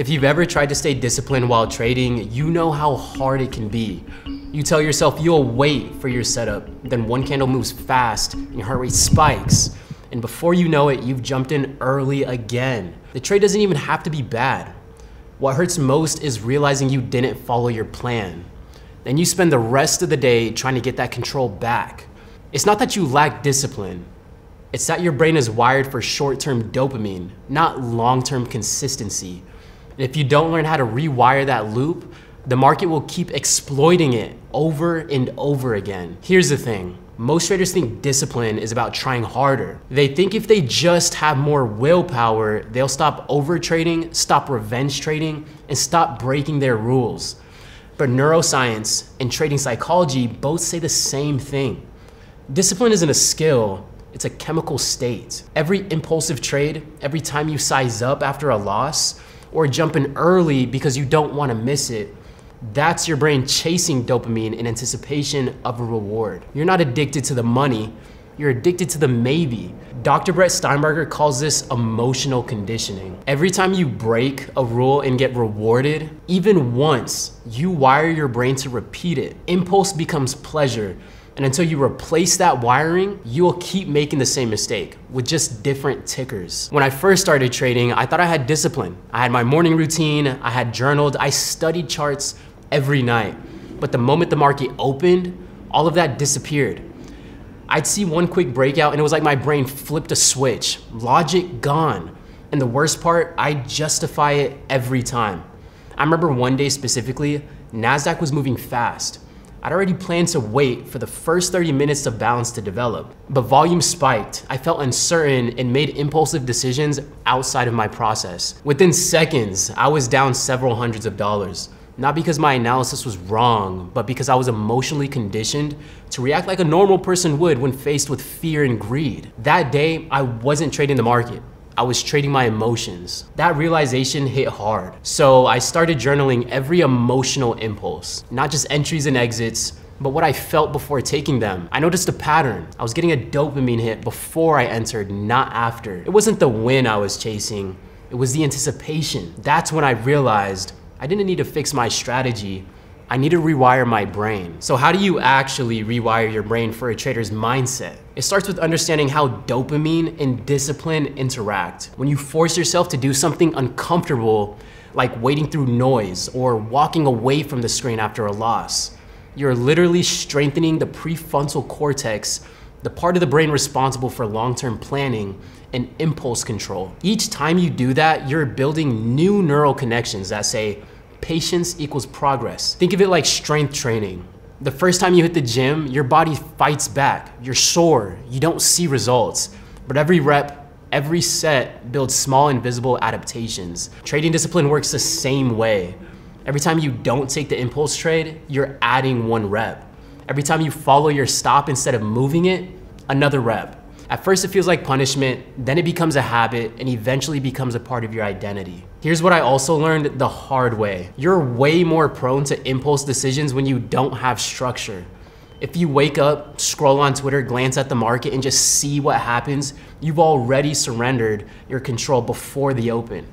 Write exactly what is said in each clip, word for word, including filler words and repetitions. If you've ever tried to stay disciplined while trading, you know how hard it can be. You tell yourself you'll wait for your setup, then one candle moves fast and your heart rate spikes. And before you know it, you've jumped in early again. The trade doesn't even have to be bad. What hurts most is realizing you didn't follow your plan. Then you spend the rest of the day trying to get that control back. It's not that you lack discipline. It's that your brain is wired for short-term dopamine, not long-term consistency. And if you don't learn how to rewire that loop, the market will keep exploiting it over and over again. Here's the thing. Most traders think discipline is about trying harder. They think if they just have more willpower, they'll stop over trading, stop revenge trading, and stop breaking their rules. But neuroscience and trading psychology both say the same thing. Discipline isn't a skill, it's a chemical state. Every impulsive trade, every time you size up after a loss, or jump in early because you don't want to miss it, that's your brain chasing dopamine in anticipation of a reward. You're not addicted to the money, you're addicted to the maybe. Doctor Brett Steenbarger calls this emotional conditioning. Every time you break a rule and get rewarded, even once, you wire your brain to repeat it. Impulse becomes pleasure, and until you replace that wiring, you will keep making the same mistake with just different tickers. When I first started trading, I thought I had discipline. I had my morning routine, I had journaled, I studied charts every night. But the moment the market opened, all of that disappeared. I'd see one quick breakout and it was like my brain flipped a switch. Logic gone. And the worst part, I justify it every time. I remember one day specifically, NASDAQ was moving fast. I'd already planned to wait for the first thirty minutes of balance to develop, but volume spiked. I felt uncertain and made impulsive decisions outside of my process. Within seconds, I was down several hundreds of dollars, not because my analysis was wrong, but because I was emotionally conditioned to react like a normal person would when faced with fear and greed. That day, I wasn't trading the market. I was trading my emotions. That realization hit hard. So I started journaling every emotional impulse, not just entries and exits, but what I felt before taking them. I noticed a pattern. I was getting a dopamine hit before I entered, not after. It wasn't the win I was chasing, it was the anticipation. That's when I realized I didn't need to fix my strategy, I need to rewire my brain. So how do you actually rewire your brain for a trader's mindset? It starts with understanding how dopamine and discipline interact. When you force yourself to do something uncomfortable, like waiting through noise or walking away from the screen after a loss, you're literally strengthening the prefrontal cortex, the part of the brain responsible for long-term planning and impulse control. Each time you do that, you're building new neural connections that say, patience equals progress. Think of it like strength training. The first time you hit the gym, your body fights back. You're sore, you don't see results. But every rep, every set builds small invisible adaptations. Trading discipline works the same way. Every time you don't take the impulse trade, you're adding one rep. Every time you follow your stop instead of moving it, another rep. At first it feels like punishment, then it becomes a habit, and eventually becomes a part of your identity. Here's what I also learned the hard way. You're way more prone to impulse decisions when you don't have structure. If you wake up, scroll on Twitter, glance at the market, and just see what happens, you've already surrendered your control before the open.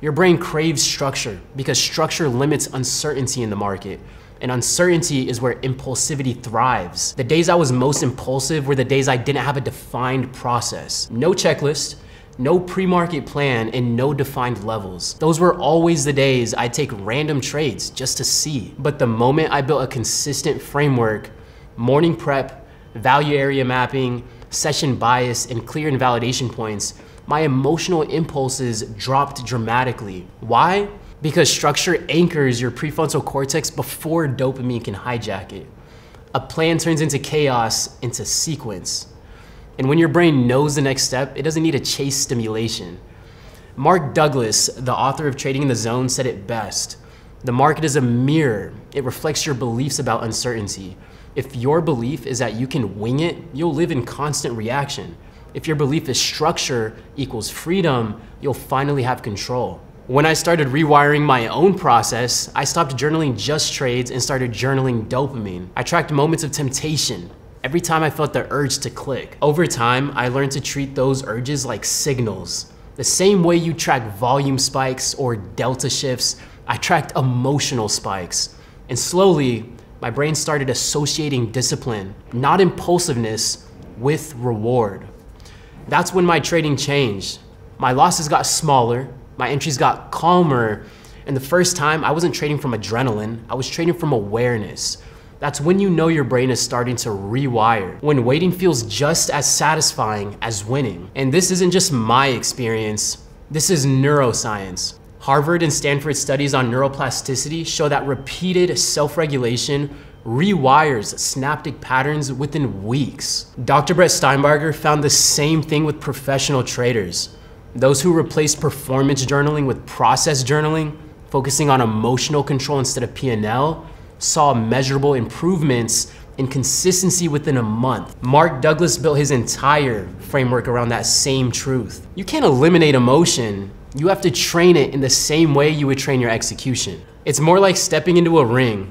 Your brain craves structure because structure limits uncertainty in the market. And uncertainty is where impulsivity thrives. The days I was most impulsive were the days I didn't have a defined process. No checklist, no pre-market plan, and no defined levels. Those were always the days I'd take random trades just to see. But the moment I built a consistent framework, morning prep, value area mapping, session bias, and clear invalidation points, my emotional impulses dropped dramatically. Why? Because structure anchors your prefrontal cortex before dopamine can hijack it. A plan turns into chaos, into sequence. And when your brain knows the next step, it doesn't need to chase stimulation. Mark Douglas, the author of Trading in the Zone, said it best. The market is a mirror. It reflects your beliefs about uncertainty. If your belief is that you can wing it, you'll live in constant reaction. If your belief is structure equals freedom, you'll finally have control. When I started rewiring my own process, I stopped journaling just trades and started journaling dopamine. I tracked moments of temptation every time I felt the urge to click. Over time, I learned to treat those urges like signals, The same way you track volume spikes or delta shifts, I tracked emotional spikes. And slowly, my brain started associating discipline, not impulsiveness, with reward. That's when my trading changed. My losses got smaller, my entries got calmer, and the first time I wasn't trading from adrenaline, I was trading from awareness. That's when you know your brain is starting to rewire, when waiting feels just as satisfying as winning. And this isn't just my experience, this is neuroscience. Harvard and Stanford studies on neuroplasticity show that repeated self-regulation rewires synaptic patterns within weeks. Doctor Brett Steenbarger found the same thing with professional traders. Those who replaced performance journaling with process journaling, focusing on emotional control instead of P and L, saw measurable improvements in consistency within a month. Mark Douglas built his entire framework around that same truth. You can't eliminate emotion. You have to train it in the same way you would train your execution. It's more like stepping into a ring.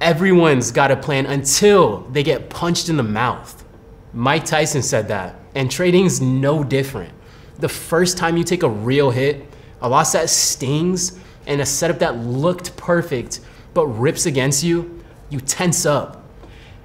Everyone's got a plan until they get punched in the mouth. Mike Tyson said that, and trading's no different. The first time you take a real hit, a loss that stings, and a setup that looked perfect but rips against you, you tense up.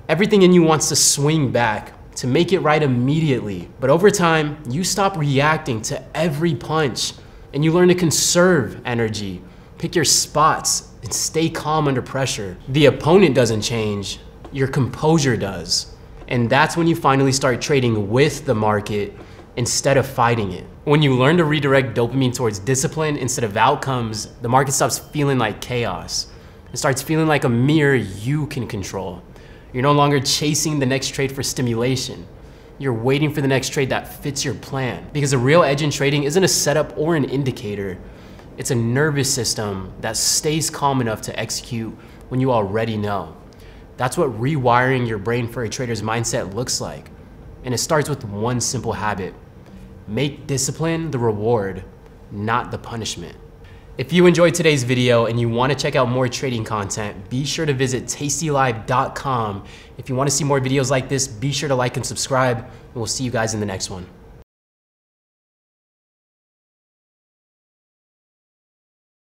Everything in you wants to swing back, to make it right immediately. But over time, you stop reacting to every punch, and you learn to conserve energy, pick your spots, and stay calm under pressure. The opponent doesn't change, your composure does. And that's when you finally start trading with the market instead of fighting it. When you learn to redirect dopamine towards discipline instead of outcomes, the market stops feeling like chaos. It starts feeling like a mirror you can control. You're no longer chasing the next trade for stimulation. You're waiting for the next trade that fits your plan. Because a real edge in trading isn't a setup or an indicator. It's a nervous system that stays calm enough to execute when you already know. That's what rewiring your brain for a trader's mindset looks like. And it starts with one simple habit. Make discipline the reward, not the punishment. If you enjoyed today's video and you want to check out more trading content, be sure to visit tasty live dot com. If you want to see more videos like this, be sure to like and subscribe, and we'll see you guys in the next one.